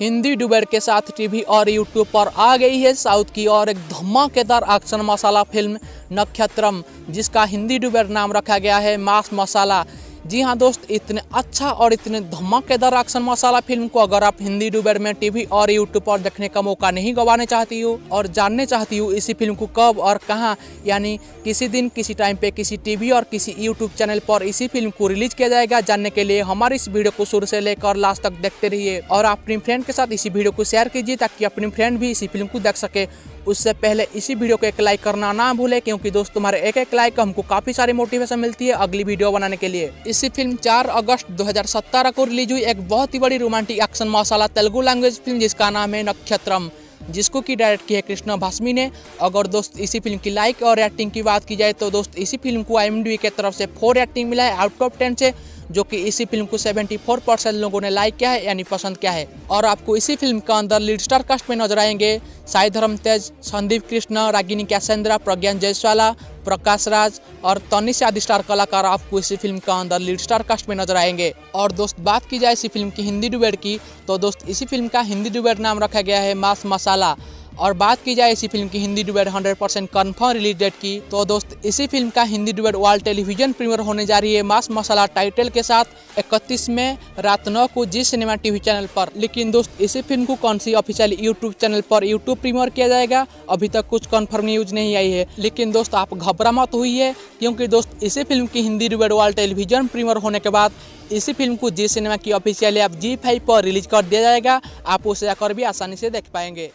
हिंदी डुबेर के साथ टीवी और यूट्यूब पर आ गई है साउथ की और एक धमाकेदार एक्शन मसाला फिल्म नक्षत्रम, जिसका हिंदी डुबेर नाम रखा गया है मास मसाला। जी हाँ दोस्त, इतने अच्छा और इतने धमाकेदार एक्शन मसाला फिल्म को अगर आप हिंदी डुबेर में टीवी और यूट्यूब पर देखने का मौका नहीं गंवाना चाहती हो और जानने चाहती हो इसी फिल्म को कब और कहाँ, यानी किसी दिन किसी टाइम पे किसी टीवी और किसी यूट्यूब चैनल पर इसी फिल्म को रिलीज किया जाएगा, जानने के लिए हमारे इस वीडियो को शुरू से लेकर लास्ट तक देखते रहिए और अपनी फ्रेंड के साथ इसी वीडियो को शेयर कीजिए ताकि अपनी फ्रेंड भी इसी फिल्म को देख सके। उससे पहले इसी वीडियो को एक लाइक करना ना भूले, क्योंकि दोस्त तुम्हारे एक एक लाइक हमको काफ़ी सारी मोटिवेशन मिलती है अगली वीडियो बनाने के लिए। इसी फिल्म 4 अगस्त 2017 को रिलीज हुई एक बहुत ही बड़ी romantic action masala Telugu language film जिसका नाम है नक्षत्रम, जिसको कि डायरेक्ट की है कृष्णा भस्मी ने। अगर दोस्त इसी फिल्म की लाइक और रेटिंग की बात की जाए तो दोस्त इसी फिल्म को IMDb के तरफ से 4 रेटिंग मिला है आउट ऑफ 10 से, जो कि इसी फिल्म को 74% लोगों ने लाइक किया है यानी पसंद किया है। और आपको इसी फिल्म का अंदर लीड स्टार कास्ट में नजर आएंगे साई धरम तेज, संदीप कृष्ण, रागिनी कैसेंड्रा, प्रज्ञान जयसवाला, प्रकाश राज और तनिष आदि स्टार कलाकार आपको इसी फिल्म का अंदर लीड स्टार कास्ट में नजर आएंगे। और दोस्त बात की जाए इसी फिल्म की हिंदी डुबेर की तो दोस्त इसी फिल्म का हिंदी डुबेर नाम रखा गया है मास मसाला। और बात की जाए इसी फिल्म की Hindi dubbed 100% confirm release date की तो दोस्त इसी फिल्म का Hindi dubbed world television premiere होने जा रही है मास मसाला टाइटल के साथ 31 में रात 9 को जी सिनेमा टीवी चैनल पर। लेकिन दोस्त इसी फिल्म को कौन सी ऑफिशियल यूट्यूब चैनल पर यूट्यूब प्रीमियर किया जाएगा अभी तक कुछ कन्फर्म न्यूज नहीं आई है। लेकिन दोस्त आप घबरा मत हुई, क्योंकि दोस्त इसी फिल्म की Hindi dubbed world television premiere होने के बाद इसी फिल्म को जी सिनेमा की ऑफिशियल ऐप G5 पर रिलीज कर दिया जाएगा। आप उसे जाकर भी आसानी से देख पाएंगे।